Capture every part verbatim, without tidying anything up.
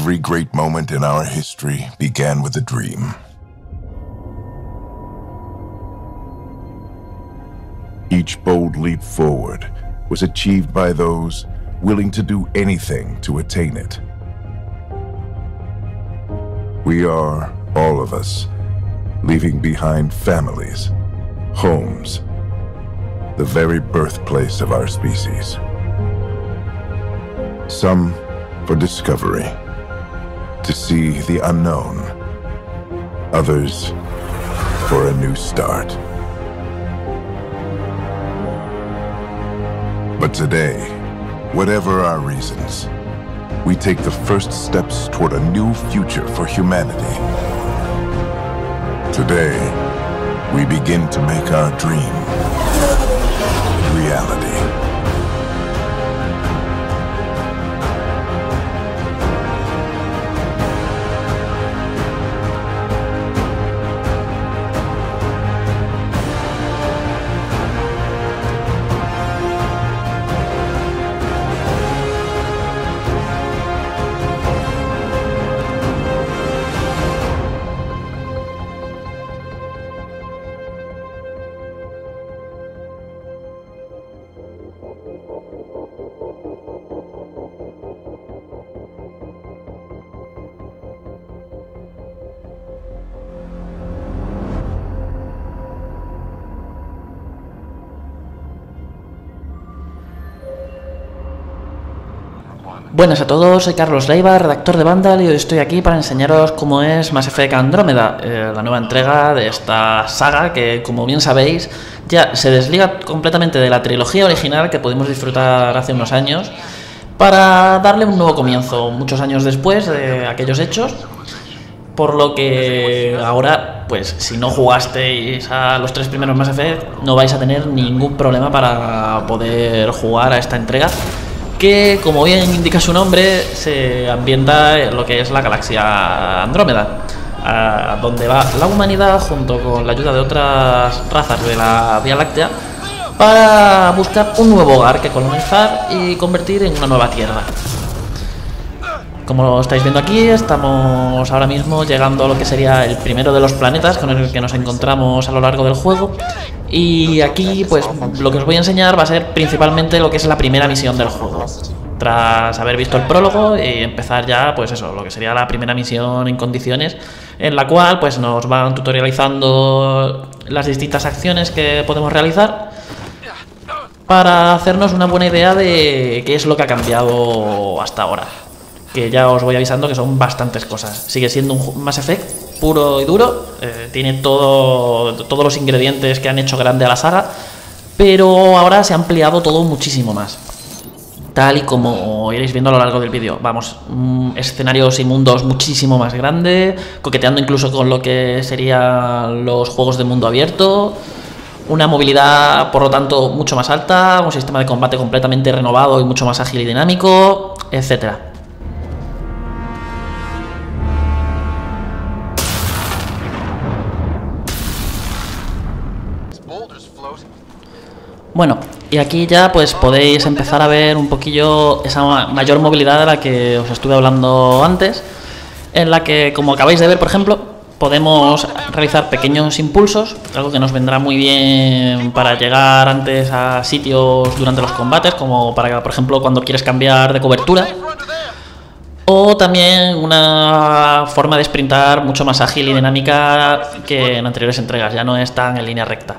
Every great moment in our history began with a dream. Each bold leap forward was achieved by those willing to do anything to attain it. We are, all of us, leaving behind families, homes, the very birthplace of our species. Some for discovery, to see the unknown, others for a new start. But today, whatever our reasons, we take the first steps toward a new future for humanity. Today, we begin to make our dream reality. Buenas a todos, soy Carlos Leiva, redactor de Vandal, y hoy estoy aquí para enseñaros cómo es Mass Effect Andromeda, eh, la nueva entrega de esta saga que, como bien sabéis, ya se desliga completamente de la trilogía original que pudimos disfrutar hace unos años para darle un nuevo comienzo, muchos años después de aquellos hechos, por lo que ahora, pues, si no jugasteis a los tres primeros Mass Effect, no vais a tener ningún problema para poder jugar a esta entrega, que, como bien indica su nombre, se ambienta en lo que es la galaxia Andrómeda, a donde va la humanidad junto con la ayuda de otras razas de la Vía Láctea para buscar un nuevo hogar que colonizar y convertir en una nueva tierra. Como lo estáis viendo aquí, estamos ahora mismo llegando a lo que sería el primero de los planetas con el que nos encontramos a lo largo del juego. Y aquí, pues, lo que os voy a enseñar va a ser principalmente lo que es la primera misión del juego. Tras haber visto el prólogo y empezar ya, pues eso, lo que sería la primera misión en condiciones, en la cual, pues, nos van tutorializando las distintas acciones que podemos realizar para hacernos una buena idea de qué es lo que ha cambiado hasta ahora. Que ya os voy avisando que son bastantes cosas. Sigue siendo un Mass Effect puro y duro, eh, tiene todo, todos los ingredientes que han hecho grande a la saga, pero ahora se ha ampliado todo muchísimo más, tal y como iréis viendo a lo largo del vídeo. Vamos, mmm, escenarios y mundos muchísimo más grandes, coqueteando incluso con lo que serían los juegos de mundo abierto, una movilidad, por lo tanto, mucho más alta, un sistema de combate completamente renovado y mucho más ágil y dinámico, etcétera. Bueno, y aquí ya, pues, podéis empezar a ver un poquillo esa mayor movilidad de la que os estuve hablando antes, en la que, como acabáis de ver, por ejemplo, podemos realizar pequeños impulsos, algo que nos vendrá muy bien para llegar antes a sitios durante los combates, como para, por ejemplo, cuando quieres cambiar de cobertura, o también una forma de sprintar mucho más ágil y dinámica que en anteriores entregas, ya no es tan en línea recta.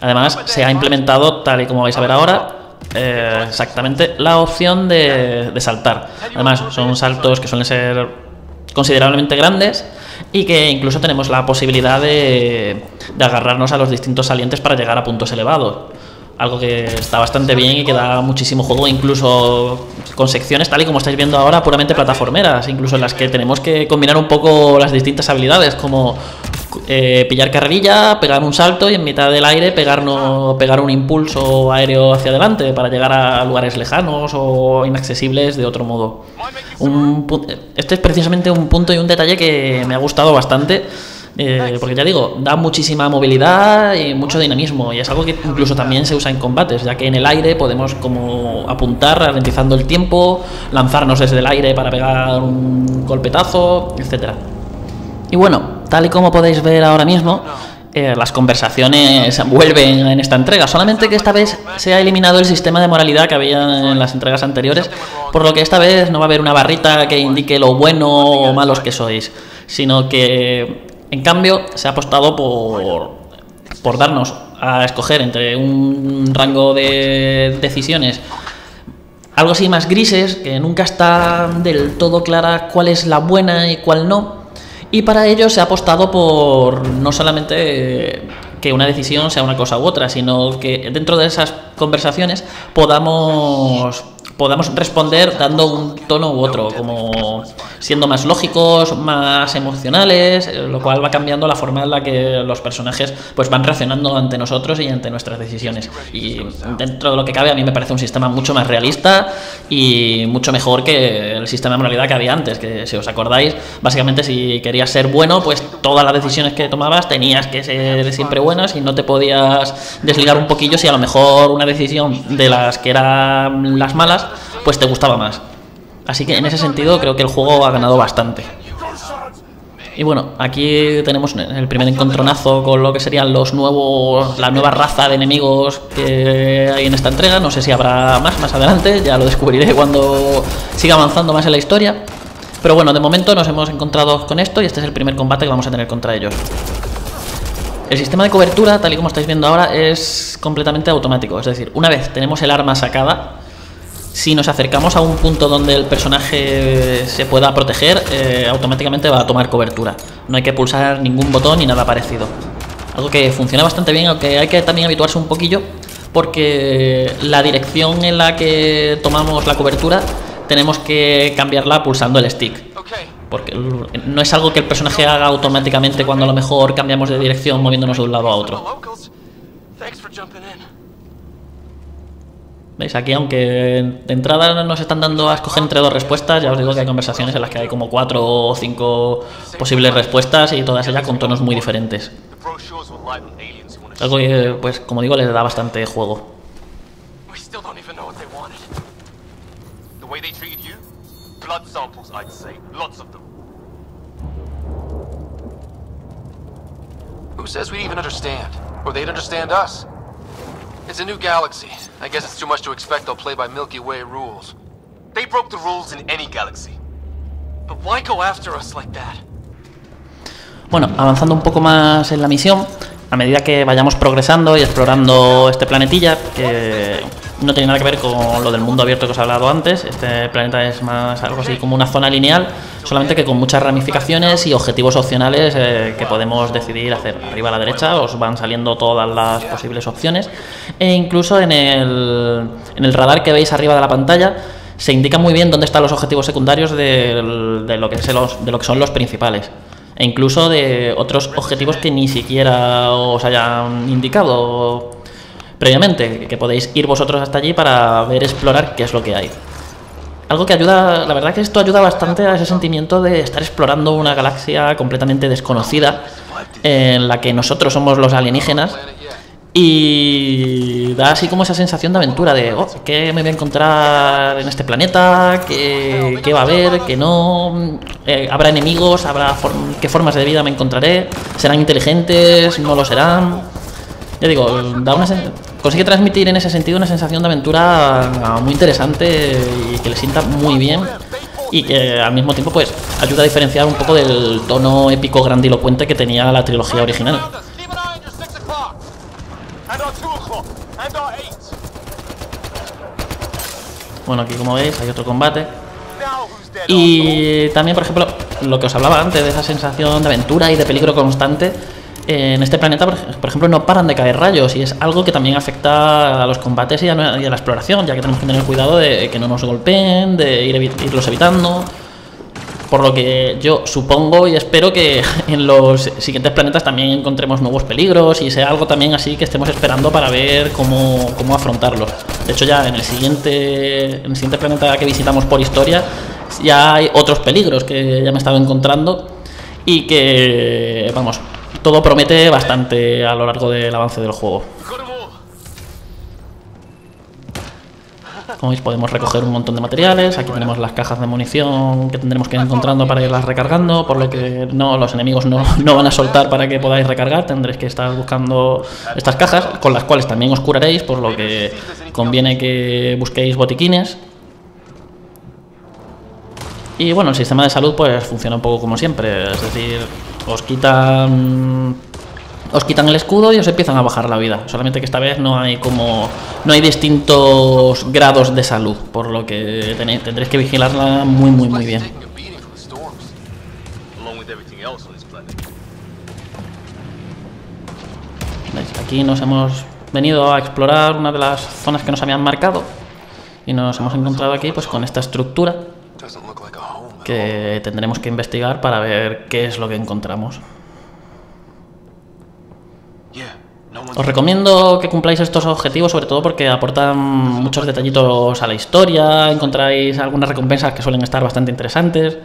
Además, se ha implementado, tal y como vais a ver ahora, eh, exactamente la opción de, de saltar. Además, son saltos que suelen ser considerablemente grandes y que incluso tenemos la posibilidad de, de agarrarnos a los distintos salientes para llegar a puntos elevados. Algo que está bastante bien y que da muchísimo juego, incluso con secciones, tal y como estáis viendo ahora, puramente plataformeras, incluso en las que tenemos que combinar un poco las distintas habilidades, como Eh, pillar carrerilla, pegar un salto y en mitad del aire pegarnos, pegar un impulso aéreo hacia adelante para llegar a lugares lejanos o inaccesibles de otro modo. Un, este es precisamente un punto y un detalle que me ha gustado bastante, Eh, porque ya digo, da muchísima movilidad y mucho dinamismo, y es algo que incluso también se usa en combates, ya que en el aire podemos como apuntar ralentizando el tiempo, lanzarnos desde el aire para pegar un golpetazo, etcétera. Y bueno, tal y como podéis ver ahora mismo, eh, las conversaciones vuelven en esta entrega, solamente que esta vez se ha eliminado el sistema de moralidad que había en las entregas anteriores, por lo que esta vez no va a haber una barrita que indique lo bueno o malos que sois, sino que... En cambio, se ha apostado por, por darnos a escoger entre un rango de decisiones algo así más grises, que nunca está del todo clara cuál es la buena y cuál no. Y para ello se ha apostado por no solamente que una decisión sea una cosa u otra, sino que dentro de esas conversaciones podamos... podamos responder dando un tono u otro, como siendo más lógicos, más emocionales, lo cual va cambiando la forma en la que los personajes pues van reaccionando ante nosotros y ante nuestras decisiones. Y dentro de lo que cabe, a mí me parece un sistema mucho más realista y mucho mejor que el sistema de moralidad que había antes, que si os acordáis, básicamente si querías ser bueno, pues todas las decisiones que tomabas tenías que ser siempre buenas y no te podías desligar un poquillo si a lo mejor una decisión de las que eran las malas pues te gustaba más. Así que en ese sentido creo que el juego ha ganado bastante. Y bueno, aquí tenemos el primer encontronazo con lo que serían los nuevos, la nueva raza de enemigos que hay en esta entrega. No sé si habrá más más adelante, ya lo descubriré cuando siga avanzando más en la historia. Pero bueno, de momento nos hemos encontrado con esto y este es el primer combate que vamos a tener contra ellos. El sistema de cobertura, tal y como estáis viendo ahora, es completamente automático. Es decir, una vez tenemos el arma sacada, si nos acercamos a un punto donde el personaje se pueda proteger, eh, automáticamente va a tomar cobertura. No hay que pulsar ningún botón ni nada parecido. Algo que funciona bastante bien, aunque hay que también habituarse un poquillo, porque la dirección en la que tomamos la cobertura tenemos que cambiarla pulsando el stick. Porque no es algo que el personaje haga automáticamente cuando a lo mejor cambiamos de dirección moviéndonos de un lado a otro. ¿Veis? Aquí, aunque de entrada nos están dando a escoger entre dos respuestas, ya os digo que hay conversaciones en las que hay como cuatro o cinco posibles respuestas y todas ellas con tonos muy diferentes. Algo que, pues, como digo, les da bastante juego. Who says we even understand? Or they'd understand us? It's a new galaxy. I guess it's too much to expect they'll play by Milky Way rules. They broke the rules in any galaxy. But why go after us like that? Bueno, avanzando un poco más en la misión, a medida que vayamos progresando y explorando este planetilla, que no tiene nada que ver con lo del mundo abierto que os he hablado antes, este planeta es más algo así como una zona lineal, solamente que con muchas ramificaciones y objetivos opcionales eh, que podemos decidir hacer. Arriba a la derecha os van saliendo todas las posibles opciones, e incluso en el, en el radar que veis arriba de la pantalla se indica muy bien dónde están los objetivos secundarios de, de, lo, que se los, de lo que son los principales, e incluso de otros objetivos que ni siquiera os hayan indicado previamente, que podéis ir vosotros hasta allí para ver, explorar qué es lo que hay. Algo que ayuda, la verdad que esto ayuda bastante a ese sentimiento de estar explorando una galaxia completamente desconocida, en la que nosotros somos los alienígenas, y da así como esa sensación de aventura de, oh, ¿qué me voy a encontrar en este planeta? ¿Qué, qué va a haber? ¿Qué no? Eh, ¿Habrá enemigos? ¿Habrá for qué formas de vida me encontraré? ¿Serán inteligentes? ¿No lo serán? Ya digo, da una consigue transmitir en ese sentido una sensación de aventura muy interesante y que le sienta muy bien, y que al mismo tiempo pues ayuda a diferenciar un poco del tono épico grandilocuente que tenía la trilogía original. Bueno, aquí como veis hay otro combate. Y también, por ejemplo, lo que os hablaba antes de esa sensación de aventura y de peligro constante. En este planeta, por ejemplo, no paran de caer rayos, y es algo que también afecta a los combates y a la exploración, ya que tenemos que tener cuidado de que no nos golpeen, de ir evi- irlos evitando. Por lo que yo supongo y espero que en los siguientes planetas también encontremos nuevos peligros y sea algo también así que estemos esperando para ver cómo, cómo afrontarlos. De hecho, ya en el siguiente, en el siguiente planeta que visitamos por historia ya hay otros peligros que ya me he estado encontrando, y que, vamos, todo promete bastante a lo largo del avance del juego. Como veis, podemos recoger un montón de materiales. Aquí tenemos las cajas de munición que tendremos que ir encontrando para irlas recargando, por lo que no, los enemigos no, no van a soltar para que podáis recargar. Tendréis que estar buscando estas cajas, con las cuales también os curaréis, por lo que conviene que busquéis botiquines. Y bueno, el sistema de salud pues funciona un poco como siempre, es decir, os quitan os quitan el escudo y os empiezan a bajar la vida, solamente que esta vez no hay como no hay distintos grados de salud, por lo que tenéis, tendréis que vigilarla muy muy muy bien. ¿Veis? Aquí nos hemos venido a explorar una de las zonas que nos habían marcado y nos hemos encontrado aquí pues con esta estructura que tendremos que investigar para ver qué es lo que encontramos. Os recomiendo que cumpláis estos objetivos, sobre todo porque aportan muchos detallitos a la historia, encontráis algunas recompensas que suelen estar bastante interesantes,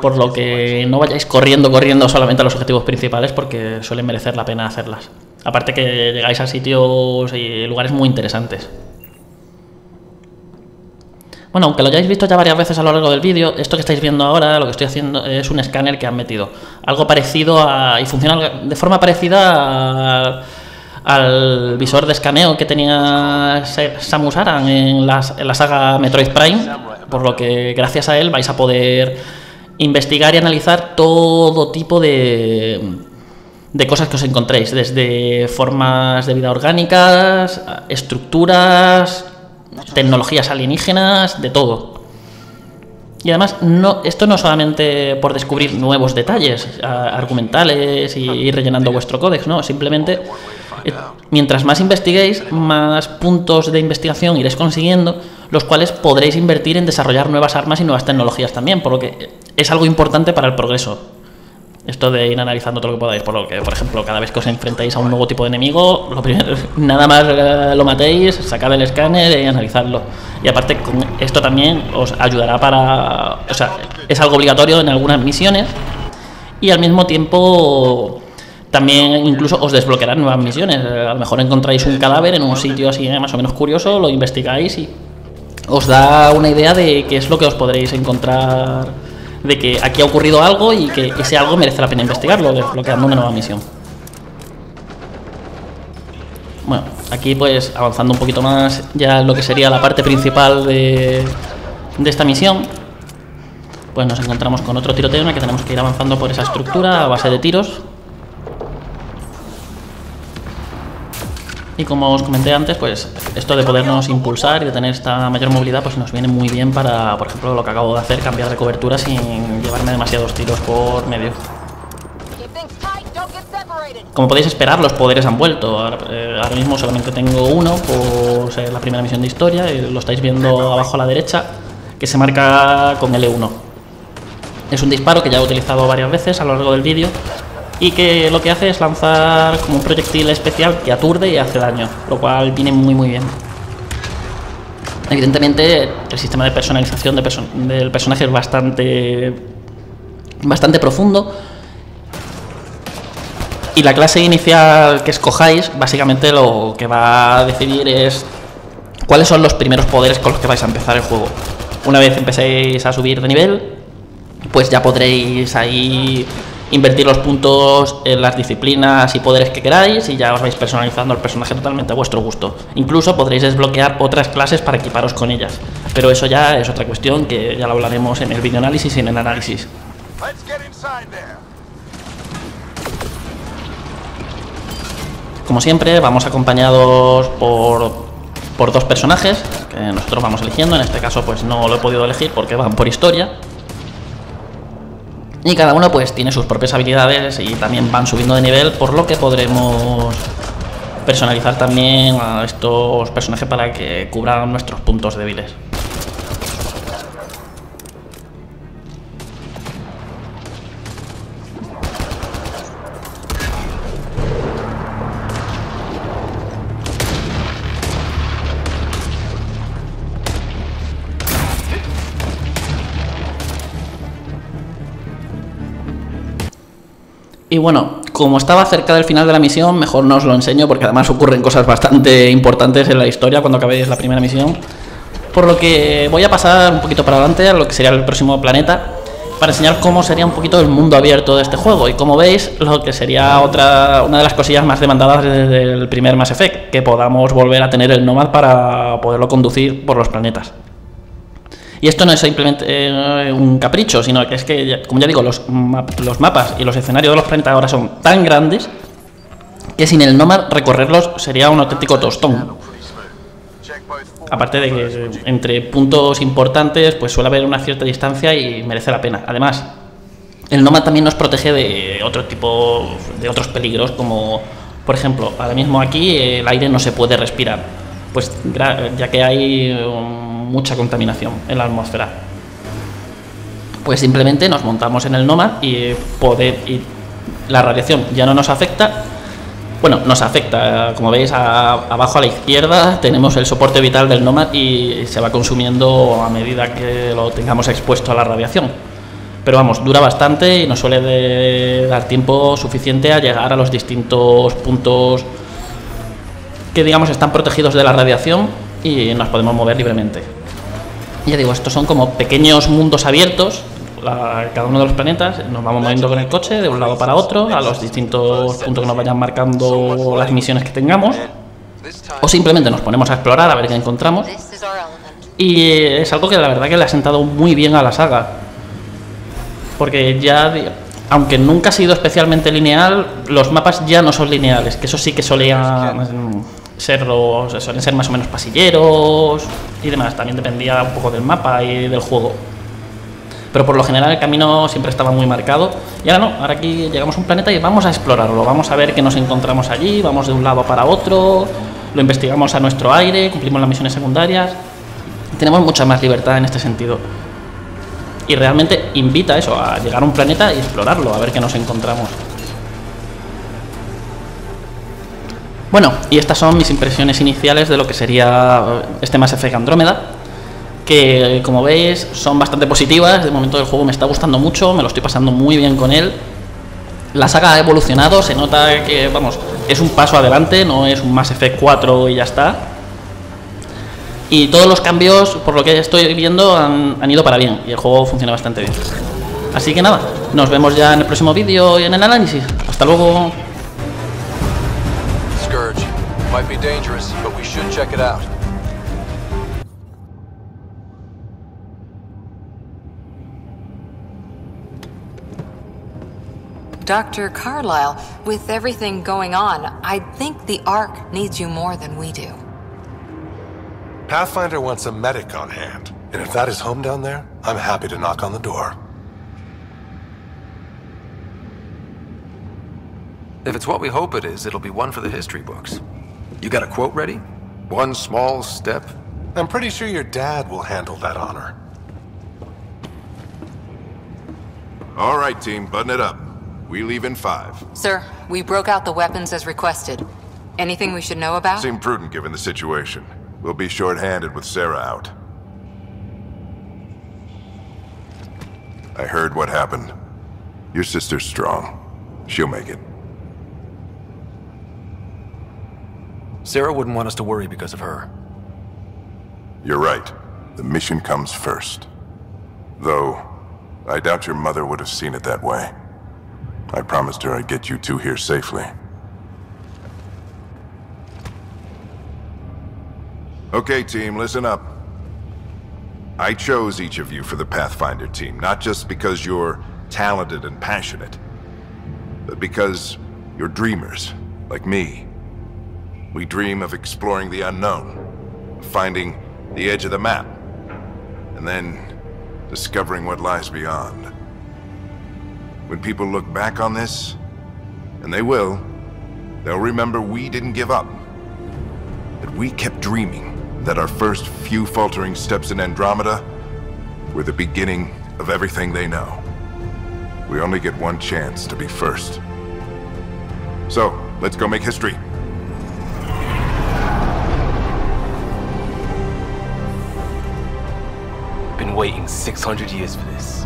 por lo que no vayáis corriendo, corriendo solamente a los objetivos principales, porque suelen merecer la pena hacerlas. Aparte que llegáis a sitios y lugares muy interesantes. Bueno, aunque lo hayáis visto ya varias veces a lo largo del vídeo, esto que estáis viendo ahora, lo que estoy haciendo es un escáner que han metido. Algo parecido a... y funciona de forma parecida a, al visor de escaneo que tenía Samus Aran en la, en la saga Metroid Prime, por lo que gracias a él vais a poder investigar y analizar todo tipo de... de cosas que os encontréis, desde formas de vida orgánicas, estructuras, tecnologías alienígenas, de todo. Y además, no, esto no es solamente por descubrir nuevos detalles argumentales y ir rellenando vuestro códex, no, simplemente eh, mientras más investiguéis, más puntos de investigación iréis consiguiendo, los cuales podréis invertir en desarrollar nuevas armas y nuevas tecnologías también, por lo que es algo importante para el progreso. Esto de ir analizando todo lo que podáis, por lo que, por ejemplo, cada vez que os enfrentáis a un nuevo tipo de enemigo, lo primero, nada más eh, lo matéis, sacad el escáner y analizadlo. Y aparte, con esto también os ayudará para... o sea, es algo obligatorio en algunas misiones y al mismo tiempo también incluso os desbloquearán nuevas misiones. A lo mejor encontráis un cadáver en un sitio así más o menos curioso, lo investigáis y os da una idea de qué es lo que os podréis encontrar, de que aquí ha ocurrido algo y que ese algo merece la pena investigarlo, desbloqueando una nueva misión. Bueno, aquí pues avanzando un poquito más ya lo que sería la parte principal de, de esta misión, pues nos encontramos con otro tiroteo en el que tenemos que ir avanzando por esa estructura a base de tiros. Y como os comenté antes, pues esto de podernos impulsar y de tener esta mayor movilidad pues nos viene muy bien para, por ejemplo, lo que acabo de hacer, cambiar de cobertura sin llevarme demasiados tiros por medio. Como podéis esperar, los poderes han vuelto. Ahora, eh, ahora mismo solamente tengo uno por ser la primera misión de historia, y lo estáis viendo abajo a la derecha, que se marca con L uno. Es un disparo que ya he utilizado varias veces a lo largo del vídeo, y que lo que hace es lanzar como un proyectil especial que aturde y hace daño, lo cual viene muy muy bien. Evidentemente el sistema de personalización de perso- del personaje es bastante, bastante profundo, y la clase inicial que escojáis básicamente lo que va a decidir es cuáles son los primeros poderes con los que vais a empezar el juego. Una vez empecéis a subir de nivel, pues ya podréis ahí invertir los puntos en las disciplinas y poderes que queráis, y ya os vais personalizando el personaje totalmente a vuestro gusto. Incluso podréis desbloquear otras clases para equiparos con ellas, pero eso ya es otra cuestión que ya lo hablaremos en el videoanálisis y en el análisis. Como siempre, vamos acompañados por, por dos personajes que nosotros vamos eligiendo. En este caso pues no lo he podido elegir porque van por historia, y cada uno pues tiene sus propias habilidades y también van subiendo de nivel, por lo que podremos personalizar también a estos personajes para que cubran nuestros puntos débiles. Y bueno, como estaba cerca del final de la misión, mejor no os lo enseño, porque además ocurren cosas bastante importantes en la historia cuando acabéis la primera misión. Por lo que voy a pasar un poquito para adelante a lo que sería el próximo planeta, para enseñar cómo sería un poquito el mundo abierto de este juego. Y como veis, lo que sería otra una de las cosillas más demandadas desde el primer Mass Effect, que podamos volver a tener el Nomad para poderlo conducir por los planetas. Y esto no es simplemente eh, un capricho, sino que es que, como ya digo, los, map los mapas y los escenarios de los planetas ahora son tan grandes que sin el Nomad recorrerlos sería un auténtico tostón. Aparte de que entre puntos importantes pues suele haber una cierta distancia y merece la pena. Además, el Nomad también nos protege de otro tipo de otros peligros, como por ejemplo, ahora mismo aquí el aire no se puede respirar, pues ya que hay mucha contaminación en la atmósfera. Pues simplemente nos montamos en el Nomad y poder y la radiación ya no nos afecta. Bueno, nos afecta, como veis a, abajo a la izquierda tenemos el soporte vital del Nomad y se va consumiendo a medida que lo tengamos expuesto a la radiación. Pero vamos, dura bastante y nos suele de dar tiempo suficiente a llegar a los distintos puntos que, digamos, están protegidos de la radiación y nos podemos mover libremente. Ya digo, estos son como pequeños mundos abiertos. La, cada uno de los planetas, nos vamos moviendo con el coche de un lado para otro, a los distintos puntos que nos vayan marcando las misiones que tengamos, o simplemente nos ponemos a explorar a ver qué encontramos. Y es algo que la verdad que le ha sentado muy bien a la saga, porque ya, aunque nunca ha sido especialmente lineal, los mapas ya no son lineales, que eso sí que solían serlo, suelen ser más o menos pasilleros y demás, también dependía un poco del mapa y del juego. Pero por lo general el camino siempre estaba muy marcado. Y ahora no, ahora aquí llegamos a un planeta y vamos a explorarlo, vamos a ver qué nos encontramos allí, vamos de un lado para otro, lo investigamos a nuestro aire, cumplimos las misiones secundarias. Tenemos mucha más libertad en este sentido. Y realmente invita a eso, a llegar a un planeta y explorarlo, a ver qué nos encontramos. Bueno, y estas son mis impresiones iniciales de lo que sería este Mass Effect Andrómeda, que como veis son bastante positivas. De momento el juego me está gustando mucho, me lo estoy pasando muy bien con él. La saga ha evolucionado, se nota que, vamos, es un paso adelante, no es un Mass Effect cuatro y ya está. Y todos los cambios, por lo que estoy viendo, han, han ido para bien y el juego funciona bastante bien. Así que nada, nos vemos ya en el próximo vídeo y en el análisis. Hasta luego. Doctor Carlisle, with everything going on, I think the Ark needs you more than we do. Pathfinder wants a medic on hand, and if that is home down there, I'm happy to knock on the door. If it's what we hope it is, it'll be one for the history books. You got a quote ready? One small step? I'm pretty sure your dad will handle that honor. All right, team, button it up. We leave in five. Sir, we broke out the weapons as requested. Anything we should know about? Seemed prudent given the situation. We'll be short-handed with Sarah out. I heard what happened. Your sister's strong. She'll make it. Sarah wouldn't want us to worry because of her. You're right. The mission comes first. Though, I doubt your mother would have seen it that way. I promised her I'd get you two here safely. Okay, team, listen up. I chose each of you for the Pathfinder team, not just because you're talented and passionate, but because you're dreamers, like me. We dream of exploring the unknown, finding the edge of the map, and then discovering what lies beyond. When people look back on this, and they will, they'll remember we didn't give up. That we kept dreaming, that our first few faltering steps in Andromeda were the beginning of everything they know. We only get one chance to be first. So, let's go make history. Been waiting six hundred years for this.